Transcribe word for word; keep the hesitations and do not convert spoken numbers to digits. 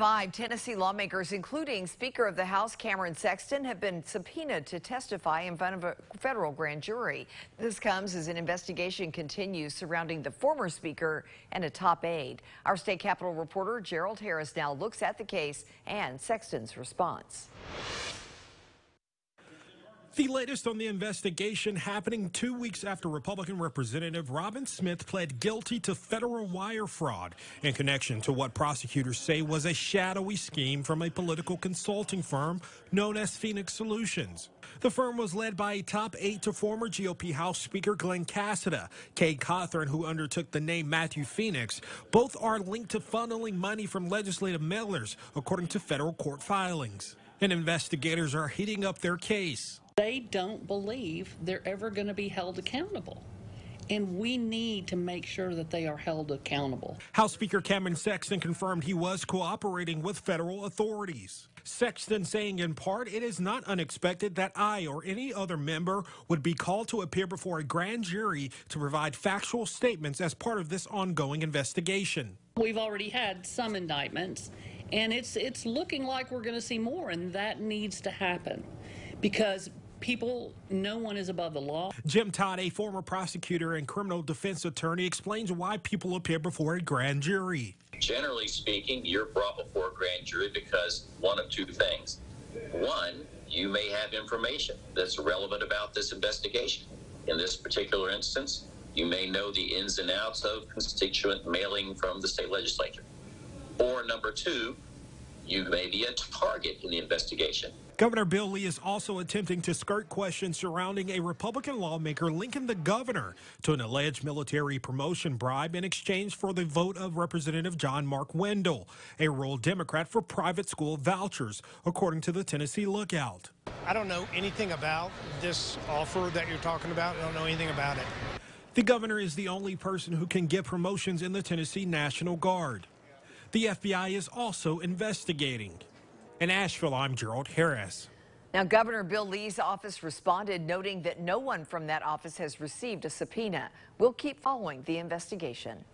Five Tennessee lawmakers, including Speaker of the House Cameron Sexton, have been subpoenaed to testify in front of a federal grand jury. This comes as an investigation continues surrounding the former speaker and a top aide. Our state capitol reporter Gerald Harris now looks at the case and Sexton's response. The latest on the investigation happening two weeks after Republican Representative Robin Smith pled guilty to federal wire fraud in connection to what prosecutors say was a shadowy scheme from a political consulting firm known as Phoenix Solutions. The firm was led by a top aide to former G O P House Speaker Glen Cassada. Kay Cothren, who undertook the name Matthew Phoenix, both are linked to funneling money from legislative mailers, according to federal court filings. And investigators are heating up their case. They don't believe they're ever going to be held accountable, and we need to make sure that they are held accountable. House Speaker Cameron Sexton confirmed he was cooperating with federal authorities. Sexton saying in part, "It is not unexpected that I or any other member would be called to appear before a grand jury to provide factual statements as part of this ongoing investigation." We've already had some indictments, and it's, it's looking like we're going to see more, and that needs to happen because people, no one is above the law. Jim Todd, a former prosecutor and criminal defense attorney, explains why people appear before a grand jury. Generally speaking, you're brought before a grand jury because one of two things. One, you may have information that's relevant about this investigation. In this particular instance, you may know the ins and outs of constituent mailing from the state legislature. Or number two, you may be a target in the investigation. Governor Bill Lee is also attempting to skirt questions surrounding a Republican lawmaker linking the governor to an alleged military promotion bribe in exchange for the vote of Representative John Mark Wendell, a rural Democrat, for private school vouchers, according to the Tennessee Lookout. I don't know anything about this offer that you're talking about. I don't know anything about it. The governor is the only person who can get promotions in the Tennessee National Guard. The F B I is also investigating. In Asheville, I'm Gerald Harris. Now, Governor Bill Lee's office responded, noting that no one from that office has received a subpoena. We'll keep following the investigation.